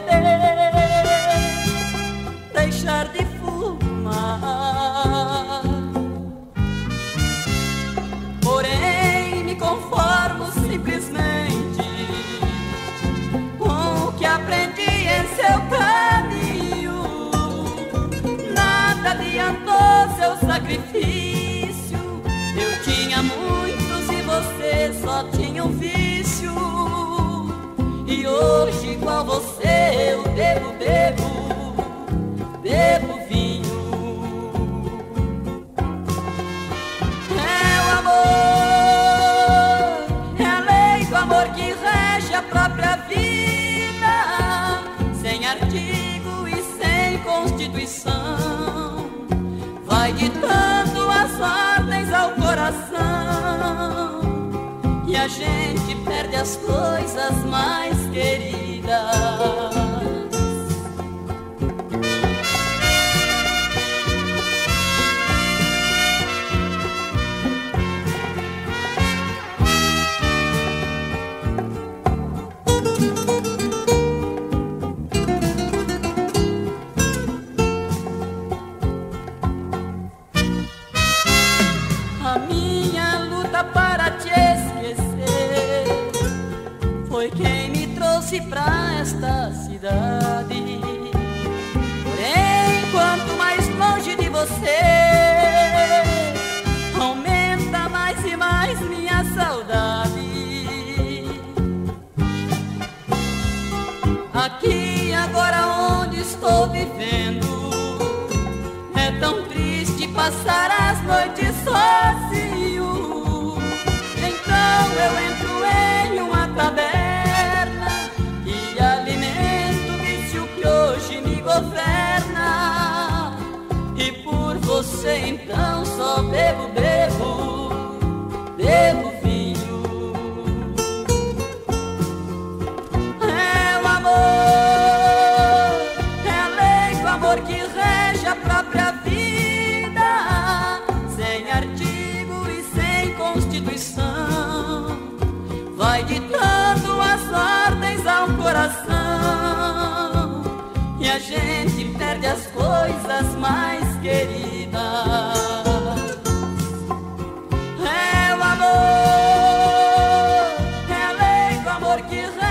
beber, deixar de fumar. Porém, me conformo simplesmente com o que aprendi em seu caminho. Nada adiantou seu sacrifício. Eu tinha muitos e você só tinha um vício. E hoje, igual você, eu bebo vinho. É o amor, é a lei do amor que rege a própria vida, sem artigo e sem constituição. Vai ditando as ordens ao coração, e a gente perde as coisas mais queridas. Pra esta cidade, porém, quanto mais longe de você, aumenta mais e mais minha saudade. Aqui, agora onde estou vivendo, é tão triste passar as noites sozinho. Então eu entro em uma taberna governa, e por você então só bebo vinho. É o amor, é a lei do amor que rege a própria vida, sem artigo e sem constituição. Vai ditando as ordens ao coração, e a gente perde as coisas mais queridas. É o amor, é a lei do amor que